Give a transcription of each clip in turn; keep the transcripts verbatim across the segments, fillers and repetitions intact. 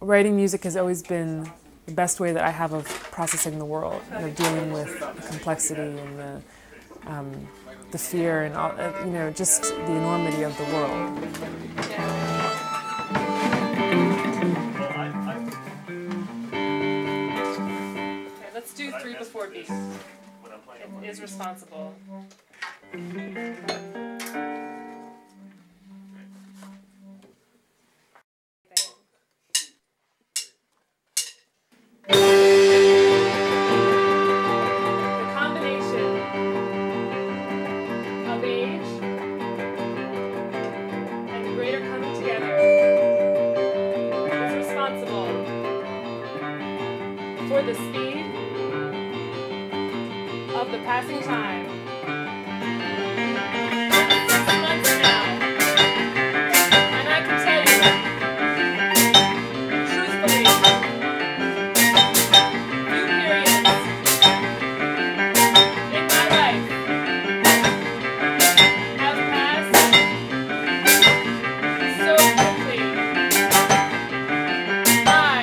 Writing music has always been the best way that I have of processing the world, and of dealing with the complexity and the, um, the fear and all, you know, just the enormity of the world. Do three before B. It is responsible. Passing time. Months now. And I can tell you, truthfully, few periods in my life have passed so quickly by.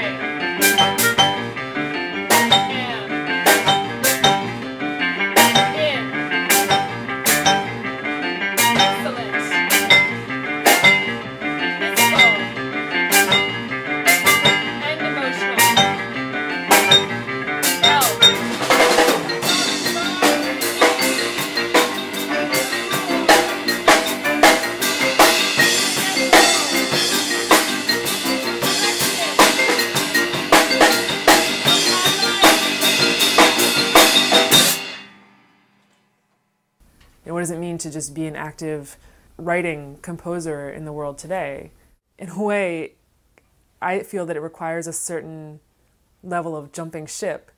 What does it mean to just be an active writing composer in the world today? In a way, I feel that it requires a certain level of jumping ship.